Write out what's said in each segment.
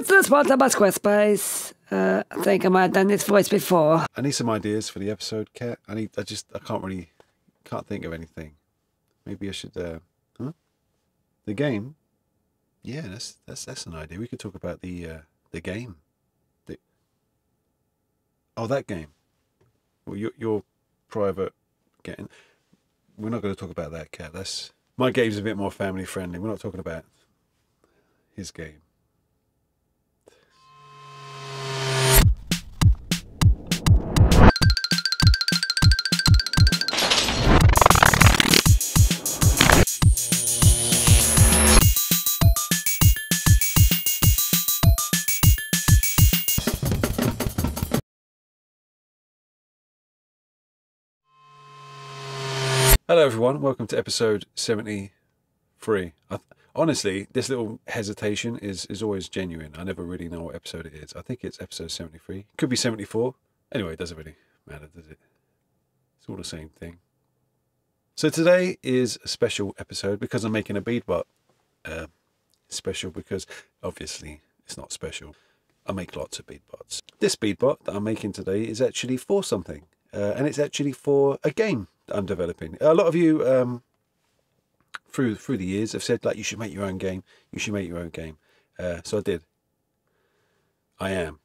It's not sponsored by Squarespace. I think I might have done this voice before. I need some ideas for the episode, Kat. I can't think of anything. Maybe I should, huh? The game? Yeah, that's an idea. We could talk about the game. Oh, that game. Well, your private game. We're not going to talk about that, Kat. That's... My game's a bit more family friendly. We're not talking about his game. Hello everyone, welcome to episode 73. Honestly, this little hesitation is always genuine. I never really know what episode it is. I think it's episode 73. Could be 74. Anyway, it doesn't really matter, does it? It's all the same thing. So today is a special episode because I'm making a Beadbot. Special because, obviously, it's not special. I make lots of Beadbots. This Beadbot that I'm making today is actually for something. And it's actually for a game I'm developing. A lot of you through the years have said, like, you should make your own game, you should make your own game. So I did. I am.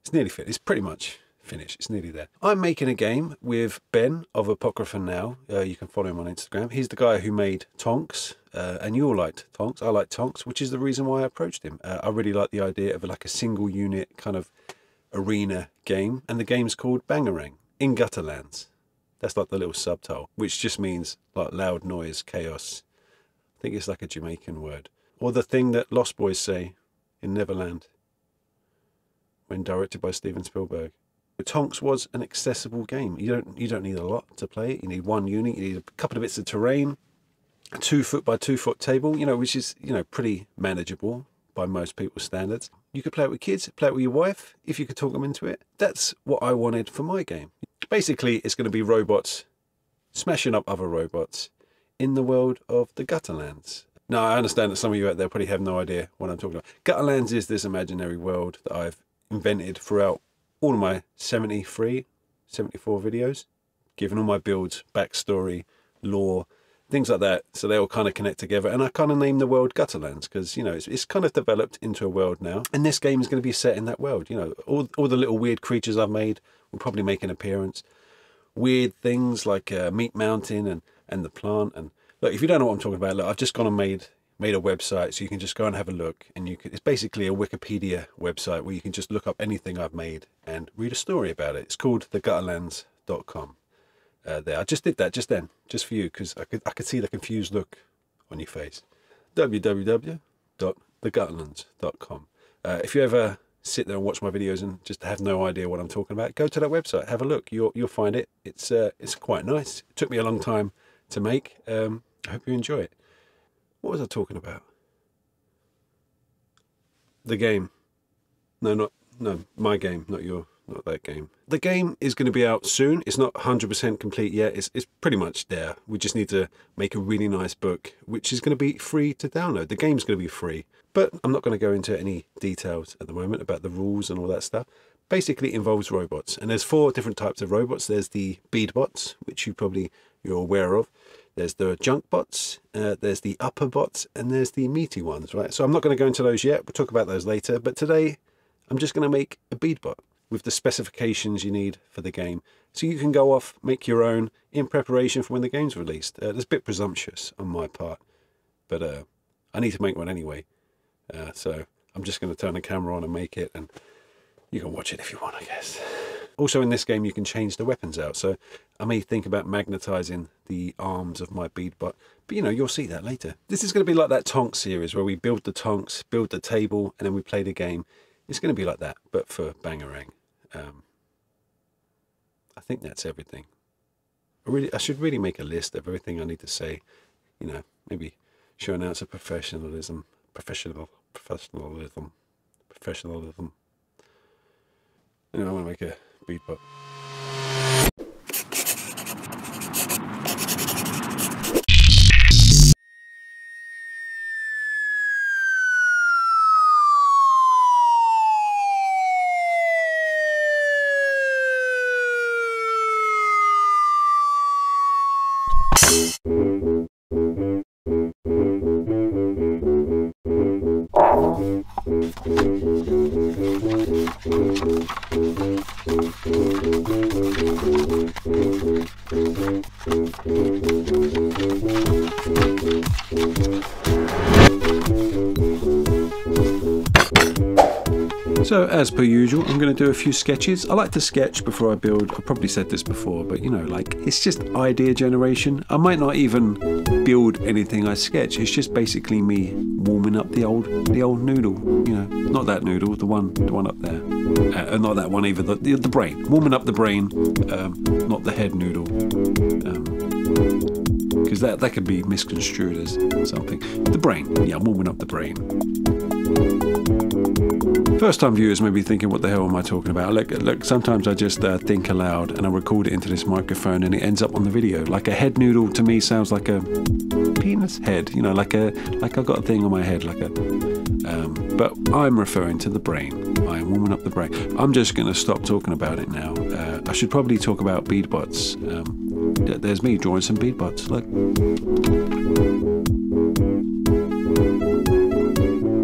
It's nearly finished. It's pretty much finished. It's nearly there. I'm making a game with Ben of Apocrypha Now. You can follow him on Instagram. He's the guy who made Tonks, and you all liked Tonks. I like Tonks, which is the reason why I approached him. I really like the idea of like a single unit kind of arena game, and the game's called Bangarang in Gutterlands. That's like the little subtitle, which just means like loud noise, chaos. I think it's like a Jamaican word. Or the thing that Lost Boys say in Neverland when directed by Steven Spielberg. But Tonks was an accessible game. You don't need a lot to play it. You need one unit, you need a couple of bits of terrain, a 2-foot by 2-foot table, you know, which is, you know, pretty manageable by most people's standards. You could play it with kids, play it with your wife, if you could talk them into it. That's what I wanted for my game. Basically, it's going to be robots smashing up other robots in the world of the Gutterlands. Now, I understand that some of you out there probably have no idea what I'm talking about. Gutterlands is this imaginary world that I've invented throughout all of my 73, 74 videos, giving all my builds, backstory, lore, things like that, so they all kind of connect together. And I kind of named the world Gutterlands because, you know, it's kind of developed into a world now. And this game is going to be set in that world. You know, all the little weird creatures I've made will probably make an appearance. Weird things like Meat Mountain and the plant. And look, if you don't know what I'm talking about, look, I've just gone and made a website, so you can just go and have a look. And you can, it's basically a Wikipedia website where you can just look up anything I've made and read a story about it. It's called thegutterlands.com. There, I just did that just then, just for you, because I could see the confused look on your face. www.thegutterlands.com. If you ever sit there and watch my videos and just have no idea what I'm talking about, go to that website, have a look. You'll find it. It's quite nice. It took me a long time to make. I hope you enjoy it. What was I talking about? The game. No, my game, not your. Not that game. The game is going to be out soon. It's not 100% complete yet. It's pretty much there. We just need to make a really nice book, which is going to be free to download. The game's going to be free. But I'm not going to go into any details at the moment about the rules and all that stuff. Basically, it involves robots. And there's 4 different types of robots. There's the Beadbots, which you're aware of. There's the junk bots, there's the upper bots, and there's the meaty ones, right? So I'm not going to go into those yet. We'll talk about those later. But today, I'm just going to make a Beadbot with the specifications you need for the game. So you can go off, make your own, in preparation for when the game's released. That's a bit presumptuous on my part, but I need to make one anyway. So I'm just going to turn the camera on and make it, and you can watch it if you want, I guess. Also in this game, you can change the weapons out. So I may think about magnetizing the arms of my Beadbot, but you know, you'll see that later. This is going to be like that Tonks series where we build the Tonks, build the table, and then we play the game. It's going to be like that, but for Bangarang. I think that's everything. I should really make a list of everything I need to say. You know, maybe show an ounce of professionalism. Anyway, I want to make a Beadbot. So as per usual, I'm going to do a few sketches. I like to sketch before I build. I've probably said this before, but you know, like, it's just idea generation. I might not even build anything I sketch. It's just basically me warming up the old noodle, you know, not that noodle, the one up there, not that one either, the brain, warming up the brain, not the head noodle, because that could be misconstrued as something. The brain, yeah, I'm warming up the brain. First time viewers may be thinking, what the hell am I talking about? Look, sometimes I just think aloud and I record it into this microphone and it ends up on the video. Like a head noodle to me sounds like a penis head, you know, like I've got a thing on my head, but I'm referring to the brain. I'm warming up the brain. I'm just going to stop talking about it now. I should probably talk about beadbots. There's me drawing some beadbots, look.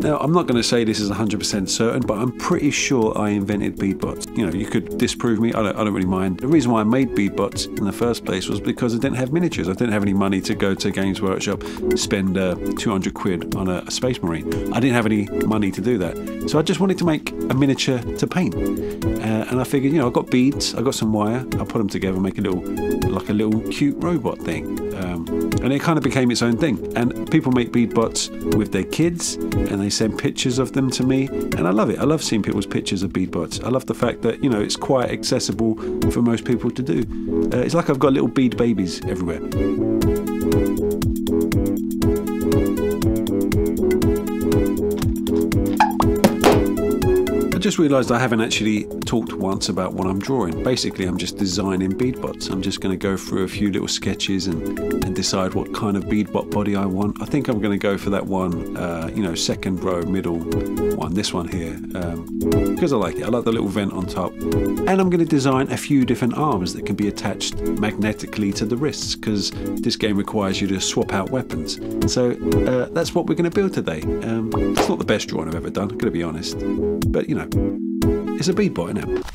Now, I'm not going to say this is 100% certain, but I'm pretty sure I invented beadbots. You know, you could disprove me. I don't really mind. The reason why I made beadbots in the first place was because I didn't have miniatures. I didn't have any money to go to Games Workshop, spend 200 quid on a Space Marine. I didn't have any money to do that. So I just wanted to make a miniature to paint. And I figured, you know, I've got beads, I've got some wire, I'll put them together, make a little cute robot thing. And it kind of became its own thing. And people make beadbots with their kids, and they send pictures of them to me, and I love it. I love seeing people's pictures of beadbots. I love the fact that, you know, it's quite accessible for most people to do. It's like I've got little bead babies everywhere. I just realised I haven't actually talked once about what I'm drawing. Basically, I'm just designing beadbots. I'm just going to go through a few little sketches and decide what kind of beadbot body I want. I think I'm going to go for that one, you know, second row, middle one, this one here, because I like it. I like the little vent on top. And I'm going to design a few different arms that can be attached magnetically to the wrists, because this game requires you to swap out weapons. So that's what we're going to build today. It's not the best drawing I've ever done, I'm going to be honest, but you know, it's a beadbot, isn't it?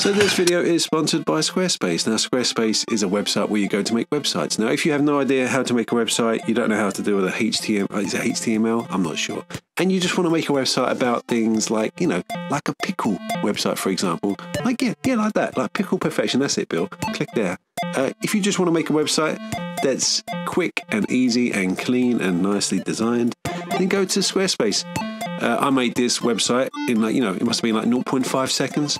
So this video is sponsored by Squarespace. Now, Squarespace is a website where you go to make websites. Now, if you have no idea how to make a website, you don't know how to do with a HTML, is it HTML? I'm not sure. And you just want to make a website about things like, you know, like a pickle website, for example. Like, yeah, like that, like pickle perfection. That's it, Bill. Click there. If you just want to make a website that's quick and easy and clean and nicely designed, then go to Squarespace. I made this website in, like, you know, it must have been like 0.5 seconds.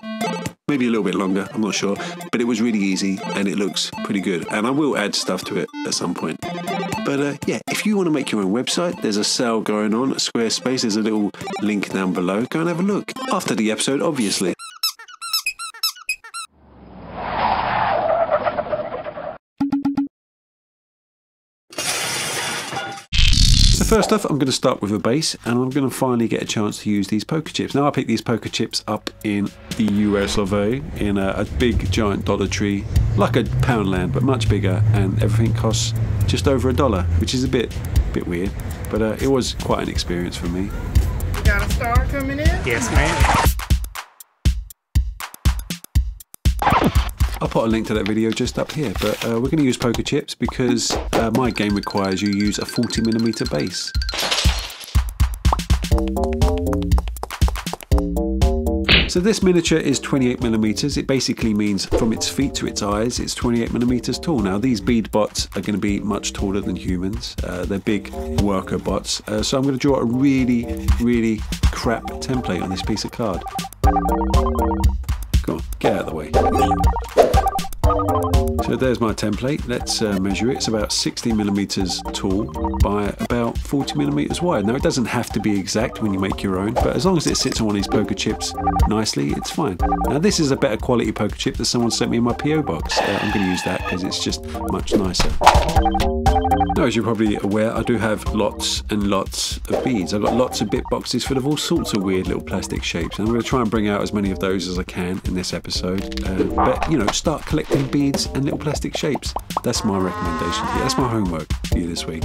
Maybe a little bit longer, I'm not sure, but it was really easy and it looks pretty good. And I will add stuff to it at some point. But yeah, if you want to make your own website, there's a sale going on at Squarespace. There's a little link down below. Go and have a look. After the episode, obviously. First off, I'm going to start with a base, and I'm going to finally get a chance to use these poker chips. Now, I picked these poker chips up in the US of A, in a big giant Dollar Tree, like a Poundland, but much bigger, and everything costs just over $1, which is a bit weird, but it was quite an experience for me. Got a star coming in? Yes, ma'am. I'll put a link to that video just up here, but we're going to use poker chips because my game requires you use a 40mm base. So this miniature is 28mm. It basically means from its feet to its eyes, it's 28mm tall. Now, these bead bots are going to be much taller than humans. They're big worker bots. So I'm going to draw a really, really crap template on this piece of card. Come on, get out of the way. So there's my template. Let's measure it. It's about 60mm tall by about 40mm wide. Now, it doesn't have to be exact when you make your own, but as long as it sits on one of these poker chips nicely, it's fine. Now, this is a better quality poker chip that someone sent me in my PO box. I'm going to use that because it's just much nicer. Now, as you're probably aware, I do have lots and lots of beads. I've got lots of bit boxes full of all sorts of weird little plastic shapes, and I'm going to try and bring out as many of those as I can in this episode. But, you know, start collecting beads and little plastic shapes. That's my recommendation to you. That's my homework for you this week.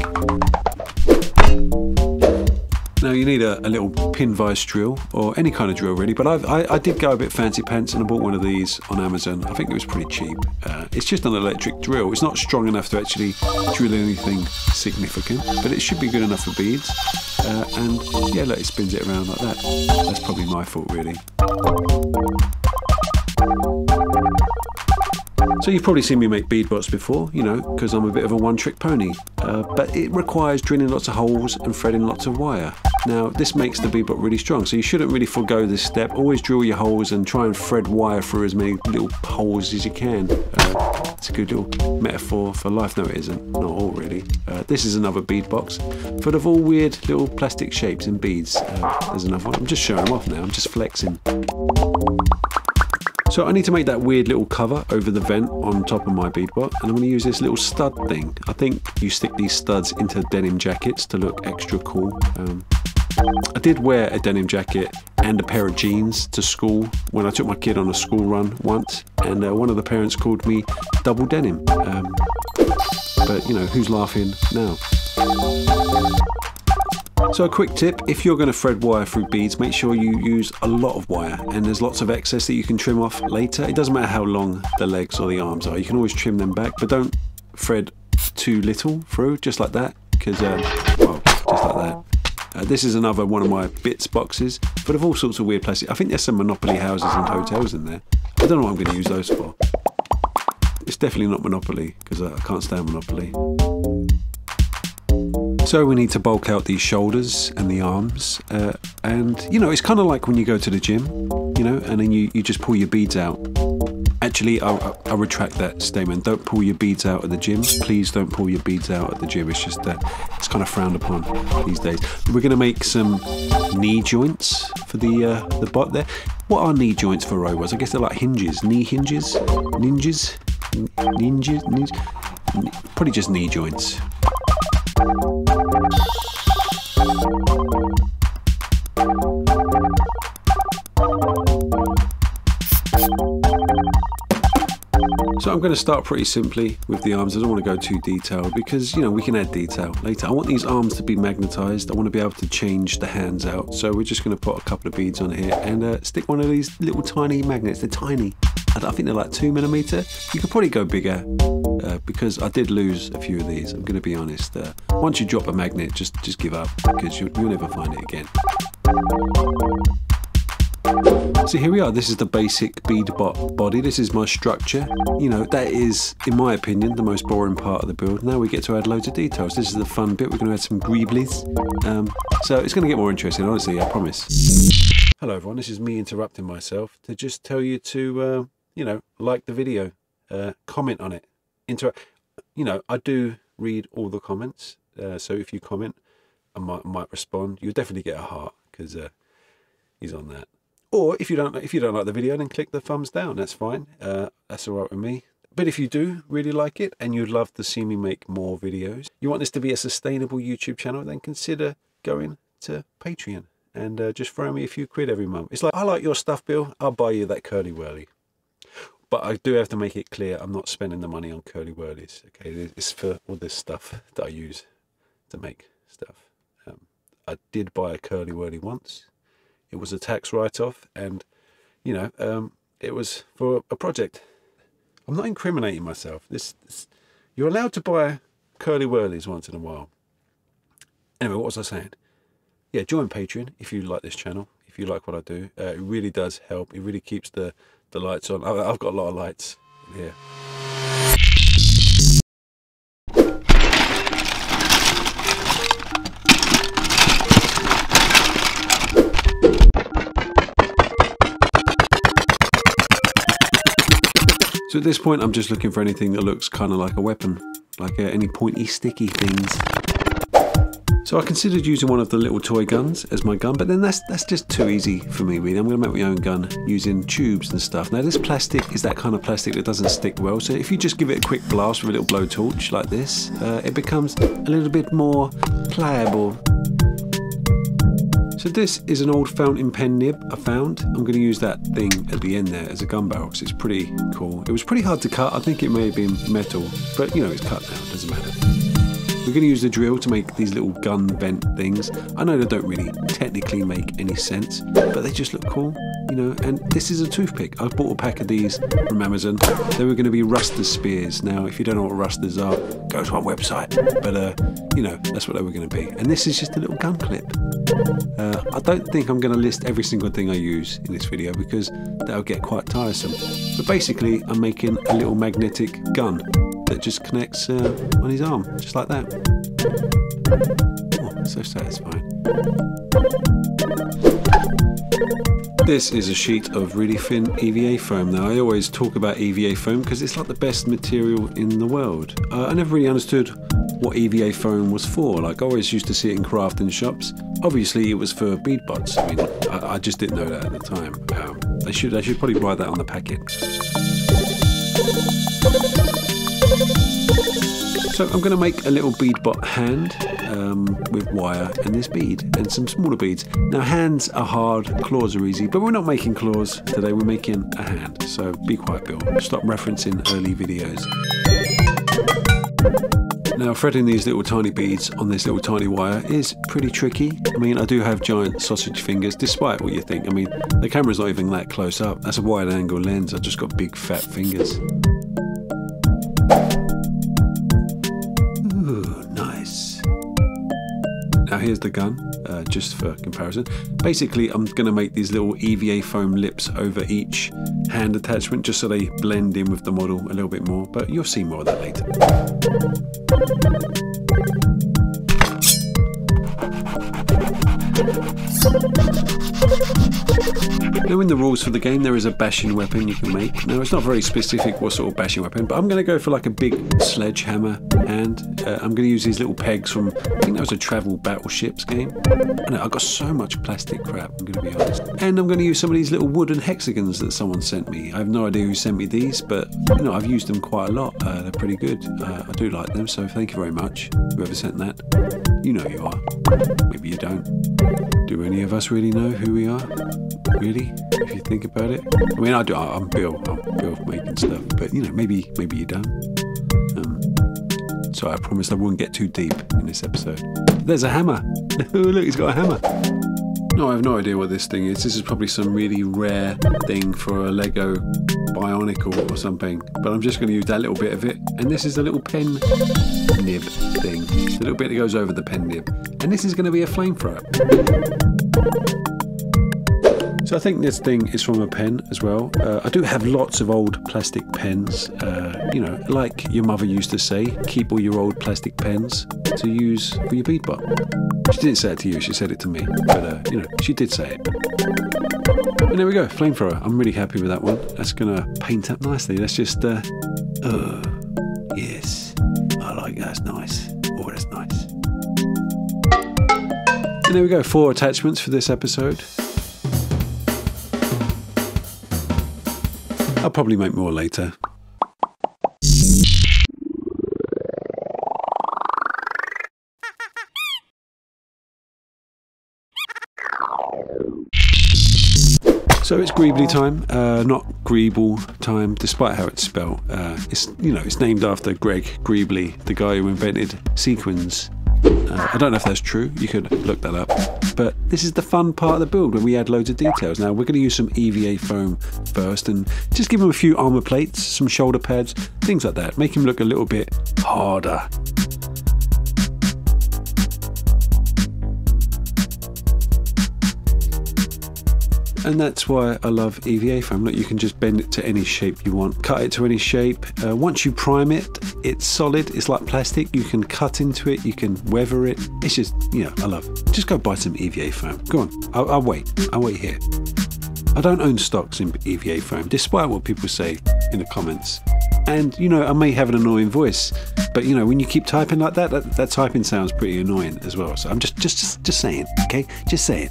Now, you need a little pin vise drill, or any kind of drill really, but I did go a bit fancy pants and I bought one of these on Amazon. I think it was pretty cheap. It's just an electric drill. It's not strong enough to actually drill anything significant, but it should be good enough for beads. And yeah, look, it spins it around like that. That's probably my fault really. So you've probably seen me make bead bots before, you know, because I'm a bit of a one-trick pony. But it requires drilling lots of holes and threading lots of wire. Now, this makes the bead bot really strong, so you shouldn't really forego this step. Always drill your holes and try and thread wire through as many little holes as you can. It's a good little metaphor for life. No, it isn't. Not all, really. This is another bead box full of all weird little plastic shapes and beads. There's another one. I'm just showing them off now. I'm just flexing. So I need to make that weird little cover over the vent on top of my Beadbot, and I'm going to use this little stud thing. I think you stick these studs into denim jackets to look extra cool. I did wear a denim jacket and a pair of jeans to school when I took my kid on a school run once, and one of the parents called me double denim. But you know, who's laughing now? So a quick tip, if you're going to thread wire through beads, make sure you use a lot of wire, and there's lots of excess that you can trim off later. It doesn't matter how long the legs or the arms are, you can always trim them back, but don't thread too little through, just like that, because, well, just like that. This is another one of my bits boxes, but of all sorts of weird plastic. I think there's some Monopoly houses and hotels in there. I don't know what I'm going to use those for. It's definitely not Monopoly, because I can't stand Monopoly. So we need to bulk out the shoulders and the arms, and you know, it's kind of like when you go to the gym, you know, and then you just pull your beads out. Actually, I retract that statement. Don't pull your beads out at the gym. Please don't pull your beads out at the gym. It's just that it's kind of frowned upon these days. We're going to make some knee joints for the bot there. What are knee joints for robots? I guess they're like hinges, knee hinges, probably just knee joints. So I'm going to start pretty simply with the arms. I don't want to go too detailed because, you know, we can add detail later. I want these arms to be magnetized. I want to be able to change the hands out. So we're just going to put a couple of beads on here and stick one of these little tiny magnets. They're tiny. I think they're like 2mm. You could probably go bigger because I did lose a few of these. I'm going to be honest. Once you drop a magnet, just give up because you'll never find it again. So here we are, this is the basic Beadbot body, this is my structure. You know, that is, in my opinion, the most boring part of the build. Now we get to add loads of details. This is the fun bit, we're going to add some greeblies. So it's going to get more interesting, honestly, I promise. Hello everyone, this is me interrupting myself to just tell you to, you know, like the video, comment on it. You know, I do read all the comments, so if you comment, I might respond. You'll definitely get a heart, because he's on that. Or if you don't like the video, then click the thumbs down. That's fine. That's all right with me. But if you do really like it and you'd love to see me make more videos, you want this to be a sustainable YouTube channel, then consider going to Patreon and just throw me a few quid every month. It's like, I like your stuff, Bill. I'll buy you that curly whirly. But I do have to make it clear I'm not spending the money on curly whirlies. Okay, it's for all this stuff that I use to make stuff. I did buy a curly whirly once. It was a tax write-off, and, you know, it was for a project. I'm not incriminating myself. You're allowed to buy curly whirlies once in a while. Anyway, what was I saying? Yeah, join Patreon if you like this channel, if you like what I do. It really does help. It really keeps the lights on. I've got a lot of lights in here. So at this point, I'm just looking for anything that looks kind of like a weapon, like any pointy, sticky things. So I considered using one of the little toy guns as my gun, but then that's just too easy for me really. I'm going to make my own gun using tubes and stuff. Now this plastic is that kind of plastic that doesn't stick well, so if you just give it a quick blast with a little blowtorch like this, it becomes a little bit more pliable. So this is an old fountain pen nib I found. I'm going to use that thing at the end there as a gun barrel because it's pretty cool. It was pretty hard to cut. I think it may have been metal, but you know, it's cut now, it doesn't matter. We're going to use the drill to make these little gun vent things. I know they don't really technically make any sense, but they just look cool, you know. And this is a toothpick. I bought a pack of these from Amazon. They were going to be Ruster Spears. Now, if you don't know what Rusters are, go to our website. But, you know, that's what they were going to be. And this is just a little gun clip. I don't think I'm going to list every single thing I use in this video because that'll get quite tiresome. But basically, I'm making a little magnetic gun that just connects on his arm, just like that. Oh, so satisfying. This is a sheet of really thin EVA foam. Now I always talk about EVA foam because it's like the best material in the world. I never really understood what EVA foam was for. Like I always used to see it in crafting shops. Obviously it was for Beadbots. I mean, I just didn't know that at the time. They should probably write that on the packet. So I'm going to make a little Beadbot hand with wire and this bead and some smaller beads. Now hands are hard, claws are easy, but we're not making claws today, we're making a hand. So be quiet, Bill. Stop referencing early videos. Now threading these little tiny beads on this little tiny wire is pretty tricky. I mean, I do have giant sausage fingers, despite what you think. I mean, the camera's not even that close up. That's a wide angle lens. I've just got big fat fingers. Ooh, nice. Now here's the gun, just for comparison. Basically, I'm gonna make these little EVA foam lips over each hand attachment just so they blend in with the model a little bit more, but you'll see more of that later. Now in the rules for the game there is a bashing weapon you can make. Now it's not very specific what sort of bashing weapon, but I'm going to go for like a big sledgehammer and I'm going to use these little pegs from, I think that was a Travel Battleships game. I know, I've got so much plastic crap, I'm going to be honest. And I'm going to use some of these little wooden hexagons that someone sent me. I have no idea who sent me these, but you know, I've used them quite a lot. They're pretty good. I do like them, so thank you very much, whoever sent that. You know who you are. Maybe you don't. Do any of us really know who we are? Really? If you think about it? I mean, I do. I'm Bill making stuff. But, you know, maybe you don't. So I promised I wouldn't get too deep in this episode. There's a hammer. Oh, look, he's got a hammer. No, I have no idea what this thing is. This is probably some really rare thing for a Lego Bionicle or something. But I'm just going to use that little bit of it. And this is the little pen nib thing. The little bit that goes over the pen nib. And this is going to be a flamethrower. So I think this thing is from a pen as well. I do have lots of old plastic pens. You know, like your mother used to say, keep all your old plastic pens to use for your Beadbot. She didn't say it to you, she said it to me. But, you know, she did say it. And there we go, flamethrower. I'm really happy with that one. That's going to paint up nicely. That's just, yes. I like that, that's nice. Oh, that's nice. And there we go, 4 attachments for this episode. I'll probably make more later. So it's Greebly time, not Greeble time, despite how it's spelled. It's, you know, it's named after Greg Greebly, the guy who invented sequins. I don't know if that's true, you could look that up. But this is the fun part of the build when we add loads of details. Now we're going to use some EVA foam first and just give him a few armor plates, some shoulder pads, things like that. Make him look a little bit harder. And that's why I love EVA foam. Look, you can just bend it to any shape you want, cut it to any shape. Once you prime it, it's solid, it's like plastic. You can cut into it, you can weather it. It's just, you know, I love it. Just go buy some EVA foam. Go on, I'll wait here. I don't own stocks in EVA foam, despite what people say in the comments. And, you know, I may have an annoying voice But you know, when you keep typing like that, that typing sounds pretty annoying as well. So I'm just saying, okay? Just saying.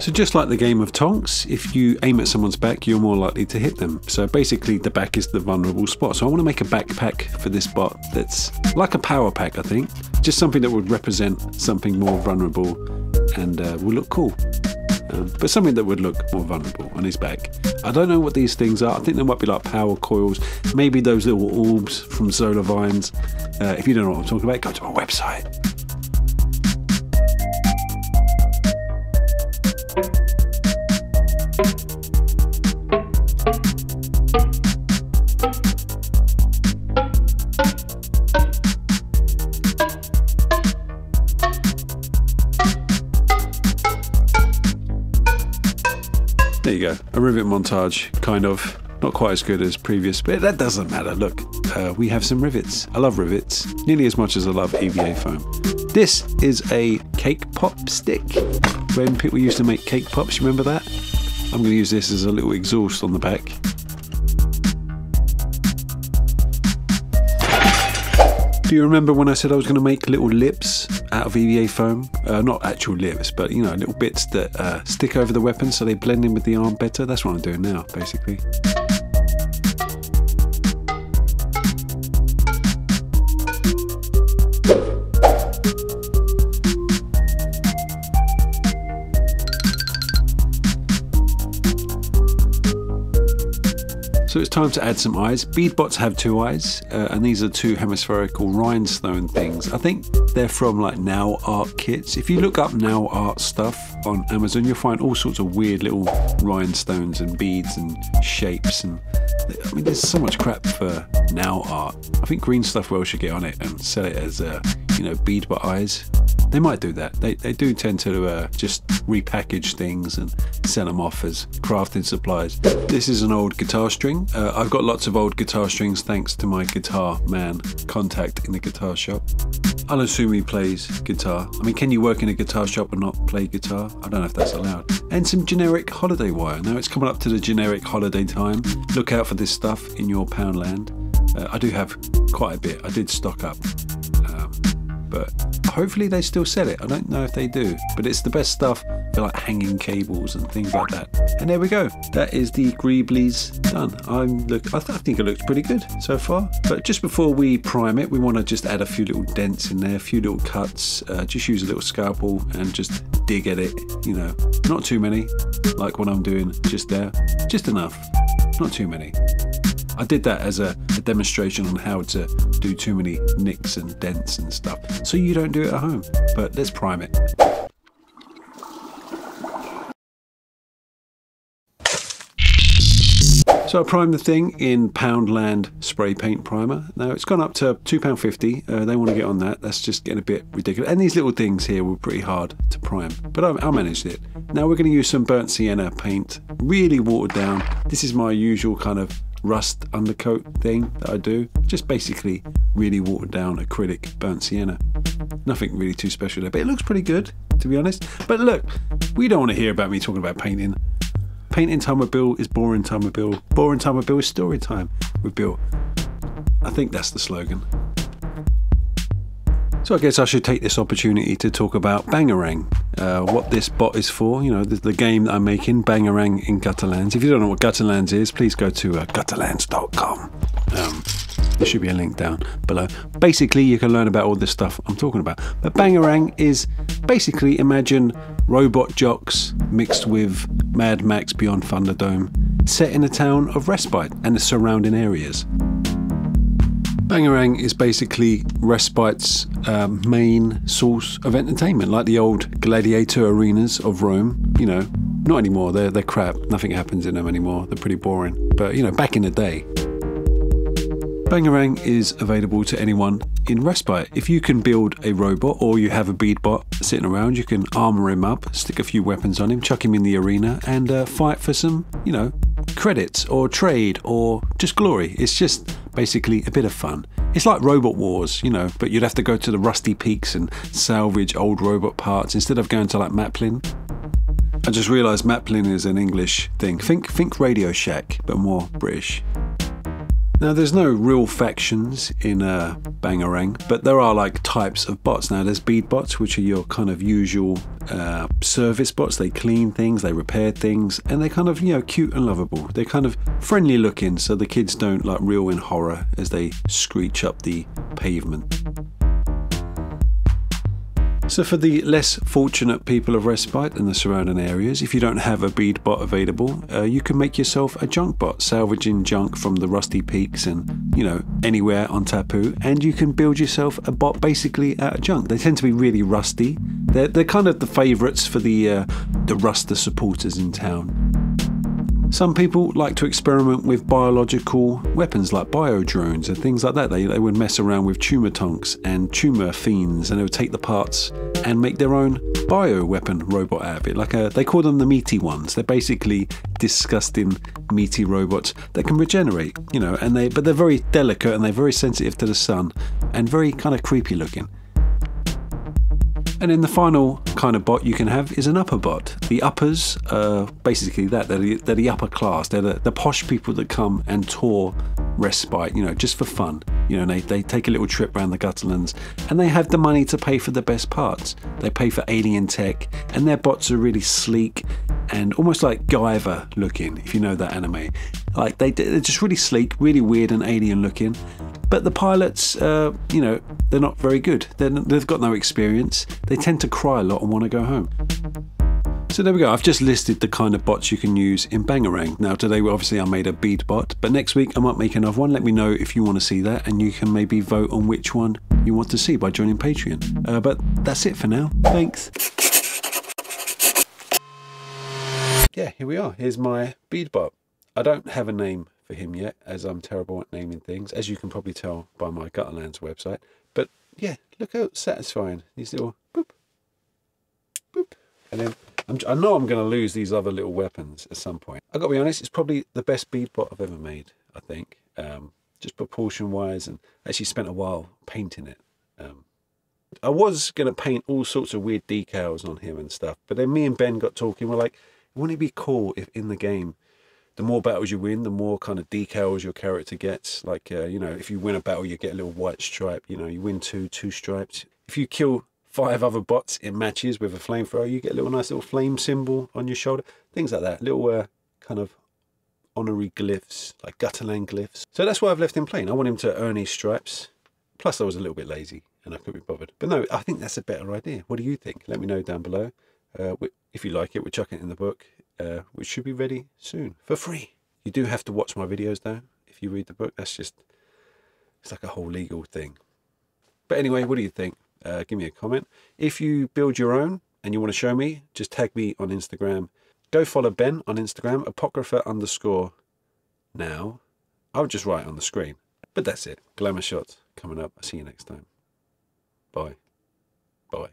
So just like the game of Tonks, if you aim at someone's back, you're more likely to hit them. So basically the back is the vulnerable spot. So I want to make a backpack for this bot that's like a power pack, I think. Just something that would represent something more vulnerable and will look cool. But something that would look more vulnerable on his back. I don't know what these things are. I think they might be like power coils, maybe those little orbs from solar vines. If you don't know what I'm talking about, go to my website. There you go, a rivet montage, kind of. Not quite as good as previous, but that doesn't matter. Look, we have some rivets. I love rivets nearly as much as I love EVA foam. This is a cake pop stick. When people used to make cake pops, you remember that? I'm going to use this as a little exhaust on the back. Do you remember when I said I was going to make little lips out of EVA foam? Not actual lips, but you know, little bits that stick over the weapon so they blend in with the arm better. That's what I'm doing now, basically. So it's time to add some eyes. Beadbots have two eyes, and these are two hemispherical rhinestone things. I think they're from like Now Art kits. If you look up Now Art stuff on Amazon, you'll find all sorts of weird little rhinestones and beads and shapes. And I mean, there's so much crap for Now Art. I think Green Stuff World should get on it and sell it as, you know, beadbot eyes. They might do that. They do tend to just repackage things and sell them off as crafting supplies. This is an old guitar string. I've got lots of old guitar strings thanks to my guitar man contact in the guitar shop. I'll assume he plays guitar. I mean, can you work in a guitar shop and not play guitar? I don't know if that's allowed. And some generic holiday wire. Now it's coming up to the generic holiday time. Look out for this stuff in your Poundland. I do have quite a bit. I did stock up. But hopefully they still sell it. I don't know if they do, but it's the best stuff for like hanging cables and things like that. And there we go. That is the Greeblies done. I think it looks pretty good so far. But just before we prime it, we want to just add a few little dents in there, a few little cuts. Just use a little scalpel and just dig at it. You know, not too many, like what I'm doing just there. Just enough, not too many. I did that as a demonstration on how to do too many nicks and dents and stuff, so you don't do it at home. But let's prime it. So I primed the thing in Poundland spray paint primer. Now it's gone up to £2.50. They want to get on that. That's just getting a bit ridiculous. And these little things here were pretty hard to prime, but I managed it. Now we're going to use some burnt sienna paint, really watered down. This is my usual kind of rust undercoat thing that I do, just basically really watered down acrylic burnt sienna. Nothing really too special there, but it looks pretty good, to be honest. But look, we don't want to hear about me talking about painting. Painting time with Bill is boring time with Bill. Boring time with Bill is story time with Bill. I think that's the slogan. So I guess I should take this opportunity to talk about Bangarang, what this bot is for. You know, the game that I'm making, Bangarang in Gutterlands. If you don't know what Gutterlands is, please go to thegutterlands.com. There should be a link down below. Basically, you can learn about all this stuff I'm talking about. But Bangarang is basically, imagine robot jocks mixed with Mad Max Beyond Thunderdome, set in the town of Respite and the surrounding areas. Bangarang is basically Respite's main source of entertainment, like the old gladiator arenas of Rome. You know, not anymore, they're crap, nothing happens in them anymore, they're pretty boring. But you know, back in the day. Bangarang is available to anyone in Respite. If you can build a robot or you have a beadbot sitting around, you can armor him up, stick a few weapons on him, chuck him in the arena and fight for some, you know, credits or trade or just glory. It's just basically a bit of fun. It's like Robot Wars, you know, but you'd have to go to the Rusty Peaks and salvage old robot parts instead of going to like Maplin. I just realised Maplin is an English thing. Think Radio Shack, but more British. Now, there's no real factions in Bangarang, but there are like types of bots. Now, there's bead bots, which are your kind of usual service bots. They clean things, they repair things, and they're kind of, you know, cute and lovable. They're kind of friendly looking, so the kids don't like reel in horror as they screech up the pavement. So for the less fortunate people of Respite and the surrounding areas, if you don't have a bead bot available, you can make yourself a junk bot, salvaging junk from the rusty peaks and, you know, anywhere on Tapu, and you can build yourself a bot basically out of junk. They tend to be really rusty. They're kind of the favourites for the Ruster supporters in town. Some people like to experiment with biological weapons like bio-drones and things like that. They would mess around with tumour tonks and tumour fiends, and they would take the parts and make their own bio-weapon robot out of it. Like they call them the meaty ones. They're basically disgusting meaty robots that can regenerate, you know, and they're very delicate and they're very sensitive to the sun and very kind of creepy looking. And then the final kind of bot you can have is an upper bot. The uppers are basically that. They're the upper class. They're the posh people that come and tour Respite, you know, just for fun. You know, they take a little trip around the Gutterlands, and they have the money to pay for the best parts. They pay for alien tech, and their bots are really sleek and almost like Guyver looking, if you know that anime. Like they're just really sleek, really weird and alien looking. But the pilots, you know, they're not very good. They've got no experience. They tend to cry a lot and want to go home. So there we go. I've just listed the kind of bots you can use in Bangarang. Now today, obviously, I made a bead bot, but next week I might make another one. Let me know if you want to see that, and you can maybe vote on which one you want to see by joining Patreon. But that's it for now. Thanks. Yeah, here we are. Here's my bead bot. I don't have a name for him yet, as I'm terrible at naming things, as you can probably tell by my Gutterlands website. But yeah, look how satisfying these little boop boop. And then I know I'm going to lose these other little weapons at some point. I've got to be honest, it's probably the best bead bot I've ever made, I think, just proportion wise, and actually spent a while painting it. I was going to paint all sorts of weird decals on him and stuff, but then me and Ben got talking. We're like, wouldn't it be cool if in the game, the more battles you win, the more kind of decals your character gets. Like, you know, if you win a battle, you get a little white stripe. You know, you win two stripes. If you kill 5 other bots in matches with a flamethrower, you get a little nice little flame symbol on your shoulder. Things like that. Little kind of honorary glyphs, like Gutterland glyphs. So that's why I've left him plain. I want him to earn his stripes. Plus, I was a little bit lazy and I couldn't be bothered. But no, I think that's a better idea. What do you think? Let me know down below. If you like it, we'll chuck it in the book. Which should be ready soon for free. You do have to watch my videos though. If you read the book, that's just, it's like a whole legal thing. But anyway, what do you think? Give me a comment. If you build your own and you want to show me, just tag me on Instagram. Go follow Ben on Instagram, Apocrypha_Now. I'll just write on the screen. But that's it. Glamour shots coming up. I'll see you next time. Bye. Bye.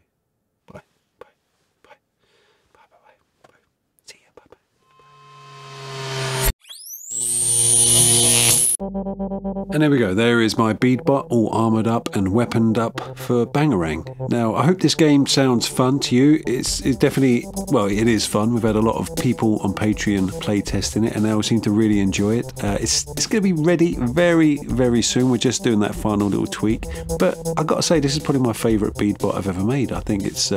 And there we go, there is my Beadbot, all armoured up and weaponed up for Bangarang. Now, I hope this game sounds fun to you. It's definitely, well, it is fun. We've had a lot of people on Patreon playtesting it, and they all seem to really enjoy it. It's going to be ready very, very soon. We're just doing that final little tweak. But I've got to say, this is probably my favourite Beadbot I've ever made. I think it's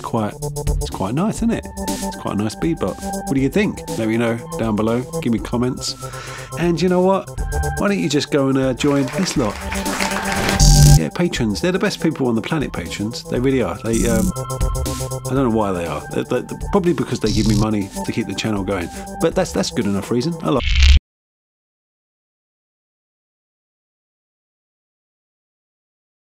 quite nice, isn't it? It's quite a nice Beadbot. What do you think? Let me know down below. Give me comments. And you know what? Why don't you just go and join this lot? Yeah, patrons. They're the best people on the planet, patrons. They really are. They, I don't know why they are. Probably because they give me money to keep the channel going. But that's good enough reason. I like